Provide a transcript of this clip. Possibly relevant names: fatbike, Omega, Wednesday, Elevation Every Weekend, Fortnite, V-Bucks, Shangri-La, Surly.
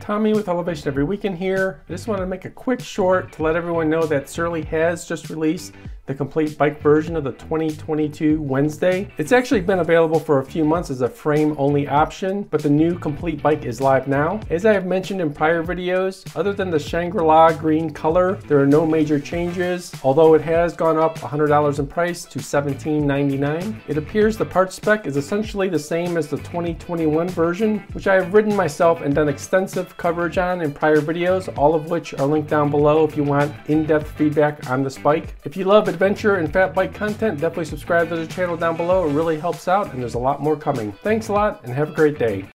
Tommy with Elevation Every Weekend here. I just want to make a quick short to let everyone know that Surly has just released the complete bike version of the 2022 Wednesday. It's actually been available for a few months as a frame-only option, but the new complete bike is live now. As I have mentioned in prior videos, other than the Shangri-La green color, there are no major changes, although it has gone up $100 in price to $17.99. It appears the part spec is essentially the same as the 2021 version, which I have ridden myself and done extensive coverage on in prior videos, all of which are linked down below if you want in-depth feedback on this bike. If you love adventure and fat bike content, definitely subscribe to the channel down below. It really helps out, and there's a lot more coming. Thanks a lot and have a great day.